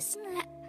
listen.